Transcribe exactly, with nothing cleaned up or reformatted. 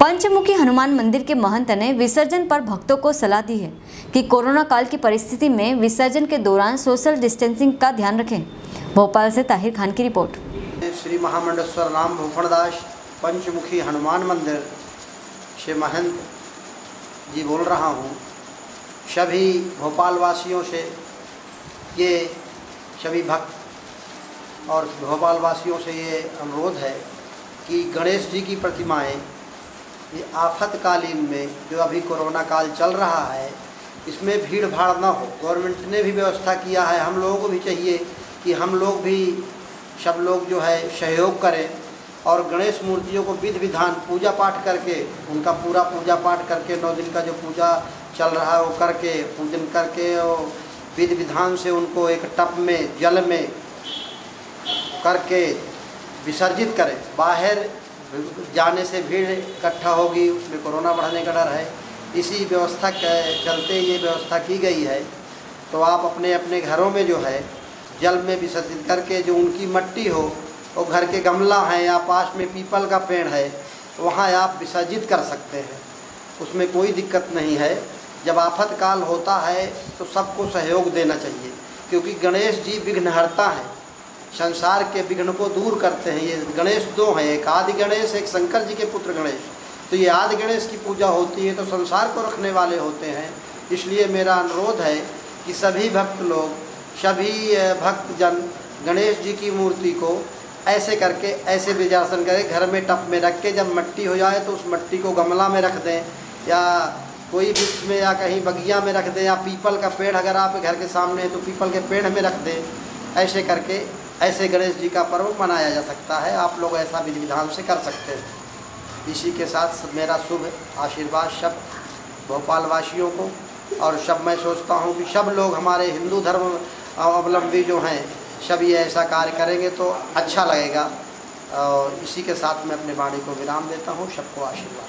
पंचमुखी हनुमान मंदिर के महंत ने विसर्जन पर भक्तों को सलाह दी है कि कोरोना काल की परिस्थिति में विसर्जन के दौरान सोशल डिस्टेंसिंग का ध्यान रखें। भोपाल से ताहिर खान की रिपोर्ट। श्री महामंडलेश्वर राम भूपण दास पंचमुखी हनुमान मंदिर से महंत जी बोल रहा हूँ। सभी भोपाल वासियों से ये सभी भक्त और भोपाल वासियों से ये अनुरोध है कि गणेश जी की प्रतिमाएं ये आफतकालीन में जो अभी कोरोना काल चल रहा है इसमें भीड़ भाड़ ना हो। गवर्नमेंट ने भी व्यवस्था किया है, हम लोगों को भी चाहिए कि हम लोग भी सब लोग जो है सहयोग करें और गणेश मूर्तियों को विधि विधान पूजा पाठ करके उनका पूरा पूजा पाठ करके नौ दिन का जो पूजा चल रहा है वो करके पूजन करके और विधि विधान से उनको एक टप में जल में करके विसर्जित करें। बाहर जाने से भीड़ इकट्ठा होगी, उसमें कोरोना बढ़ने का डर है, इसी व्यवस्था के चलते ये व्यवस्था की गई है। तो आप अपने अपने घरों में जो है जल में विसर्जित करके जो उनकी मट्टी हो और घर के गमला हैं या पास में पीपल का पेड़ है वहाँ आप विसर्जित कर सकते हैं, उसमें कोई दिक्कत नहीं है। जब आफत काल होता है तो सबको सहयोग देना चाहिए, क्योंकि गणेश जी विघ्नहर्ता हैं, संसार के विघ्न को दूर करते हैं। ये गणेश दो हैं, एक आदि गणेश, एक शंकर जी के पुत्र गणेश। तो ये आदि गणेश की पूजा होती है तो संसार को रखने वाले होते हैं। इसलिए मेरा अनुरोध है कि सभी भक्त लोग सभी भक्तजन गणेश जी की मूर्ति को ऐसे करके ऐसे विसर्जन करें, घर में टप में रख के जब मट्टी हो जाए तो उस मट्टी को गमला में रख दें या कोई वृक्ष में या कहीं बगिया में रख दें या पीपल का पेड़ अगर आप घर के सामने है तो पीपल के पेड़ में रख दें। ऐसे करके ऐसे गणेश जी का पर्व मनाया जा सकता है। आप लोग ऐसा विधि विधान से कर सकते हैं। इसी के साथ मेरा शुभ आशीर्वाद सब भोपाल वासियों को और सब मैं सोचता हूँ कि सब लोग हमारे हिंदू धर्म अवलंबी जो हैं सब ये ऐसा कार्य करेंगे तो अच्छा लगेगा। और इसी के साथ मैं अपने वाणी को विराम देता हूँ। सबको आशीर्वाद।